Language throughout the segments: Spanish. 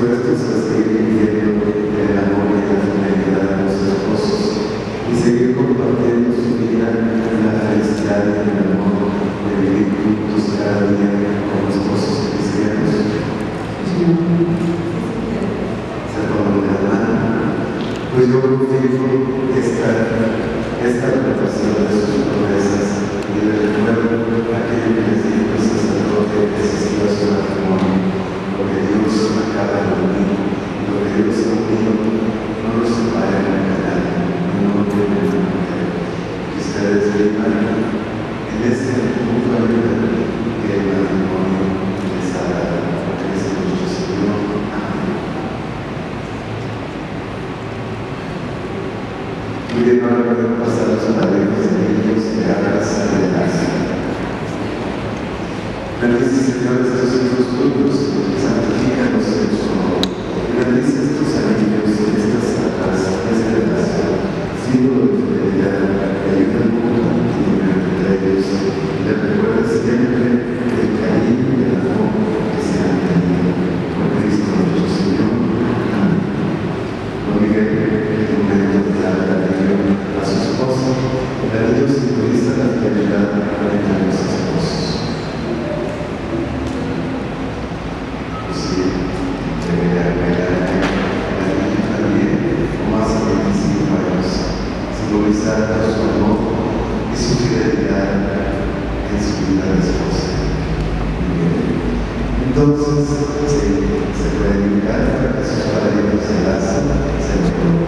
dispuestos a seguir viviendo el amor y la fidelidad de los esposos y seguir compartiendo su vida en la felicidad y en el amor de vivir juntos cada día con los esposos cristianos. Se pone la mano. Pues yo confío esta renovación de sus promesas y de recuerdo a aquello que les dijo el sacerdote que asistió a su matrimonio. Lo que Dios acaba de unir, lo que Dios ha unido, no lo separa en la canal, no lo tiene en la mujer. Que ustedes vivan en este mundo que el matrimonio les ha dado. Que es nuestro Señor. Amén. Y de nuevo de pasar los padres de ellos que abrazan de la ciudad. Bendice, Señor, estos hijos tuyos, santifícanos en tu amor. Bendice estos anillos, estas almas, esta relación, símbolo de fidelidad, que ayuda al mundo a continuar entre ellos. Le recuerda siempre el cariño y el amor que se han tenido. Por Cristo nuestro Señor. Amén. Don Miguel, el momento de la relación a su esposa, el anillo simboliza la fidelidad entre los esposos. Simbolizar su amor y su fidelidad en su vida de esposa. Entonces, se puede indicar para que sus padrinos se enlazan, se encuentren.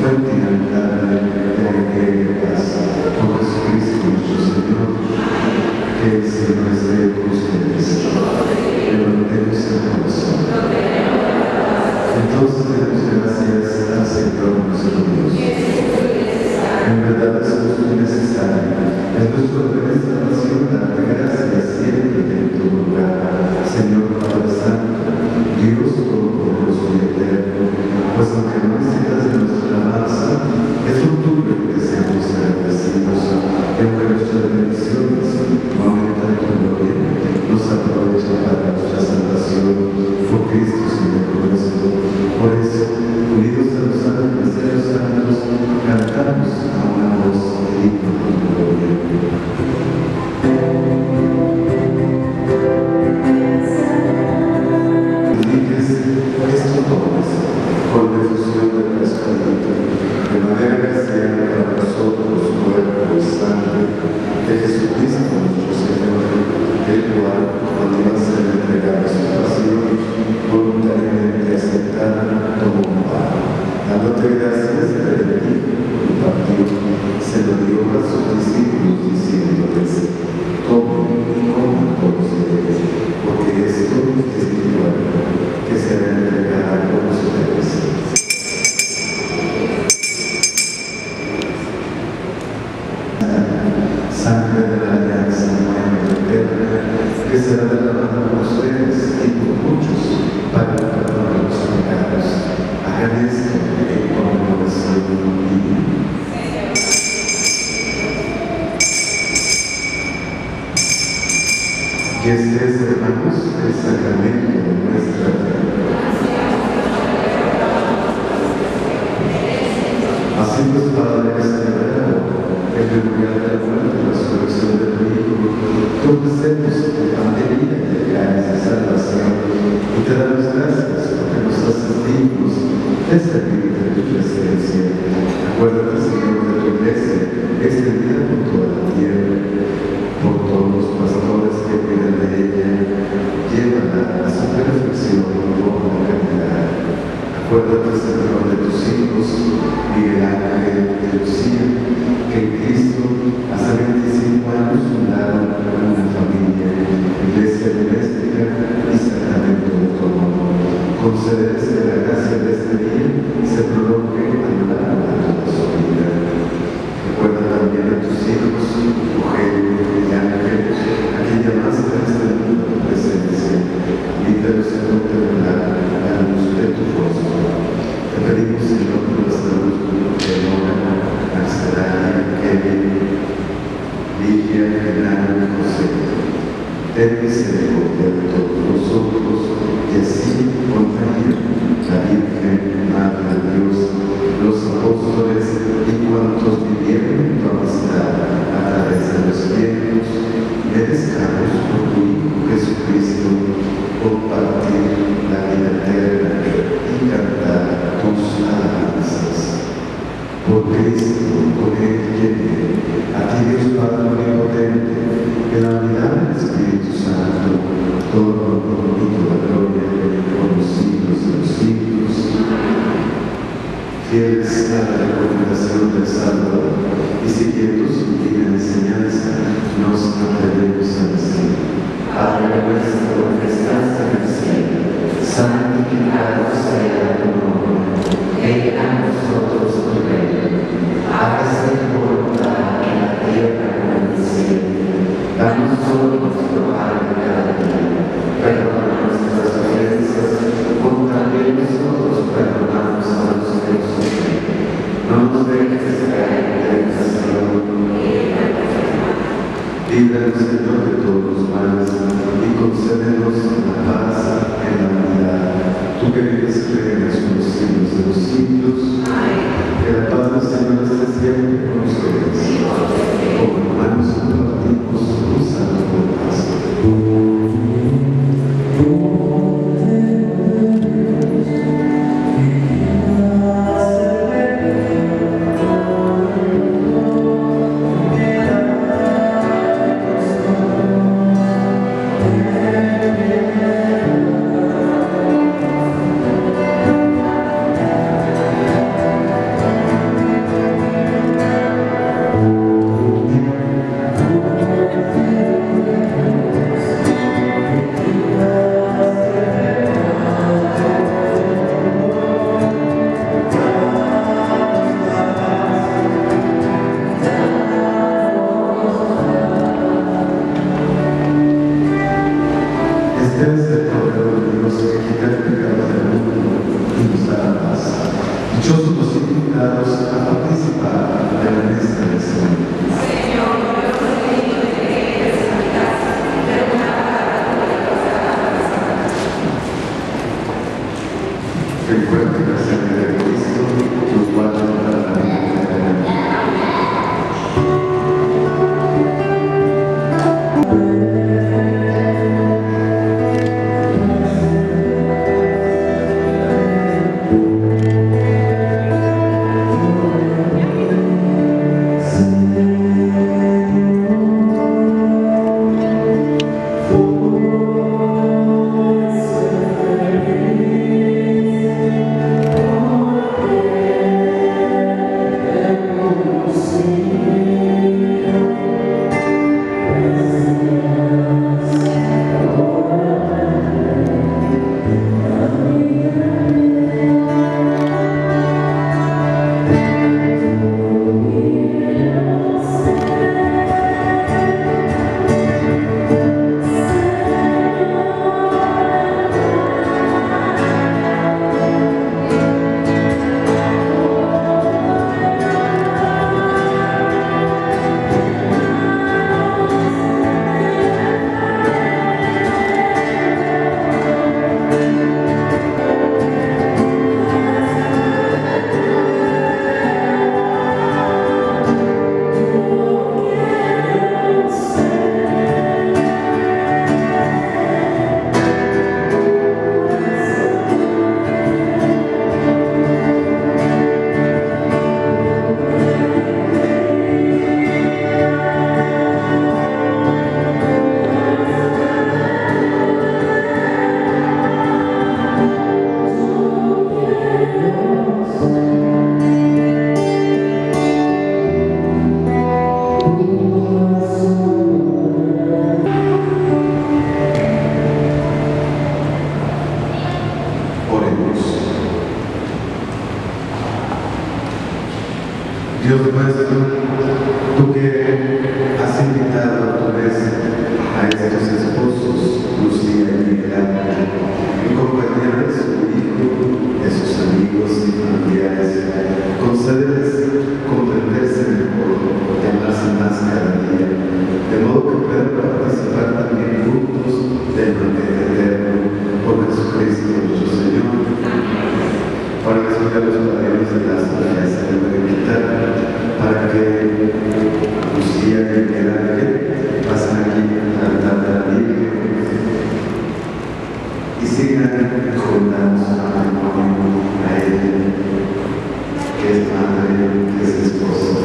Fue finalidad de la muchos los invitados a participar de la restauración. Recuerden la sangre de Cristo, los guarda para la vida eterna. Dios nuestro, tú que has invitado a tu vez a estos esposos, Lucía y Miguel Ángel, en compañía de su hijo, de sus amigos y familiares, concédeles comprenderse mejor y amarse más cada día, de modo que puedan participar también juntos del banquete eterno por Jesucristo nuestro Señor. Para despedir los padres de las familias de la Iglesia, para que Lucía y Miguel Ángel pasen aquí al altar de la Virgen y sigan jornados a ella, que es madre, que es esposa.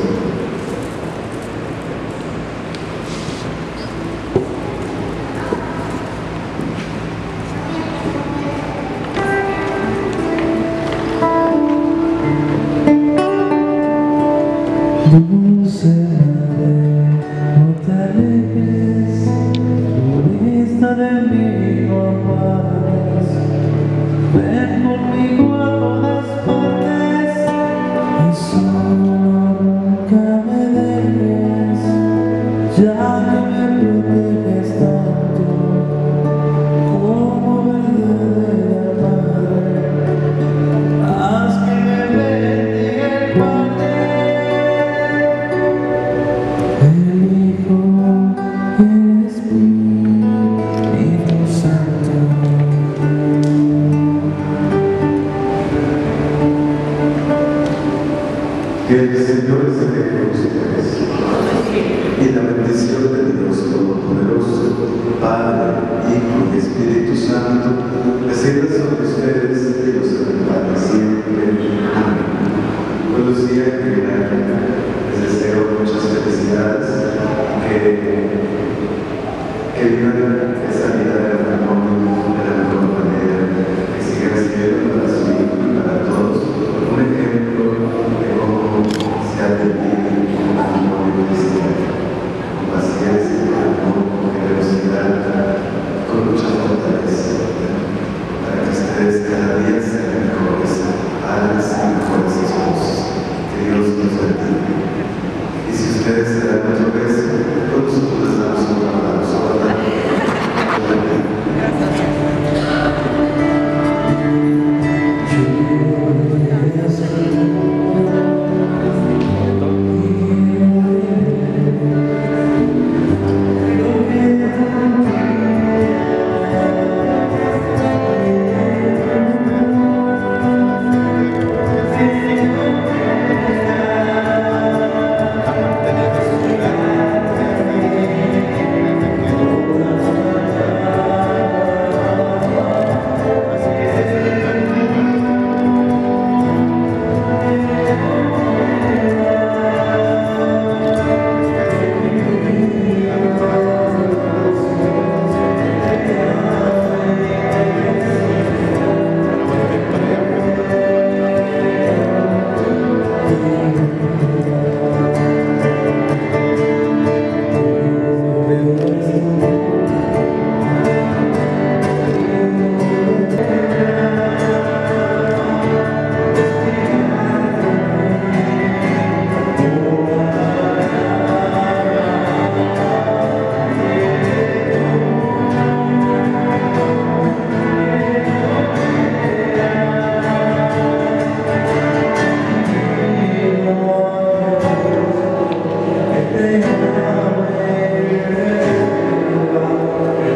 Padre, Hijo y Espíritu Santo, descienda sobre ustedes